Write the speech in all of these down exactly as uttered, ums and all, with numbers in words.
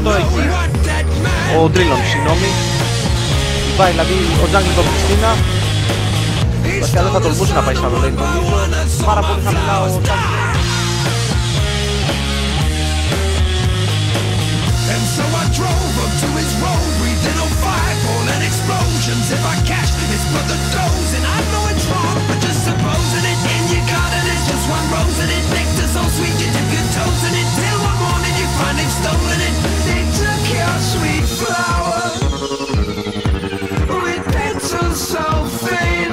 αυτό εκεί. Ο Drillon, συγγνώμη. Πάει δηλαδή ο Jungle τον Χριστίνα. Βασικά δεν θα τολμούσε να πάει σαν τον Drillon. Πάρα πολύ χαμηλά ο Jungle. So I drove him to his road, breathing on fireball and explosions. If I catch his brother dozing, I know it's wrong, but just supposing it. In your garden it's just one rose and it nectar so sweet you dip your toes in it. Till one morning you find they've stolen it. They took your sweet flower with petals so thin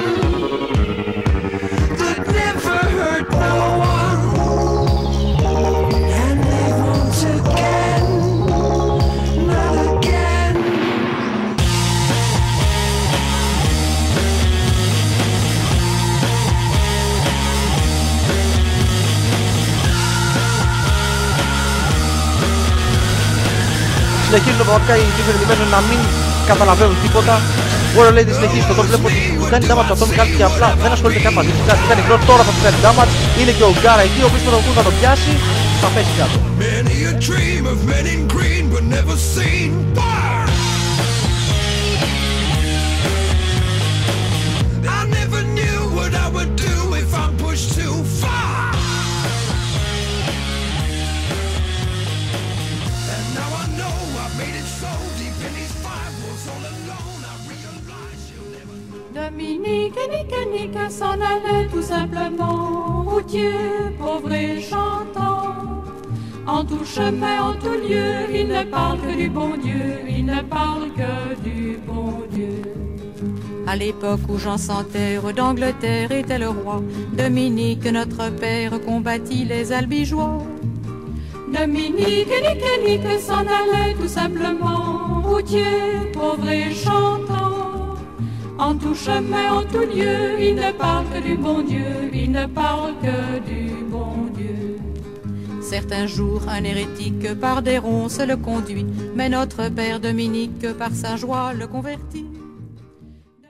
that never hurt no one. And they want again. Συνεχίζουν πραγματικά οι κυβερνημένοι να μην καταλαβαίνουν τίποτα. Warrior Lady συνεχίζει το top, βλέπω ότι κάνει damage από τον Atomic Heart και απλά δεν ασχολείται καν μαζί του. Κάνει νεκρό, τώρα θα του κάνει damage. Είναι και ο Gaara εκεί, ο οποίος τον Ογγού θα το πιάσει, θα πέσει κάτω. Dominique et Nicanica s'en allaient tout simplement, routiers, pauvres et chantants. En tout chemin, en tout lieu, ils ne parlent que du bon Dieu, ils ne parlent que du bon Dieu. À l'époque où Jean Santerre d'Angleterre était le roi, Dominique, notre père, combattit les albigeois. Dominique et Nicanica s'en allaient tout simplement, routiers, pauvres et chantants. En tout chemin, en tout lieu, il ne parle que du bon Dieu, il ne parle que du bon Dieu. Certains jours, un hérétique par des ronces le conduit, mais notre père Dominique par sa joie le convertit.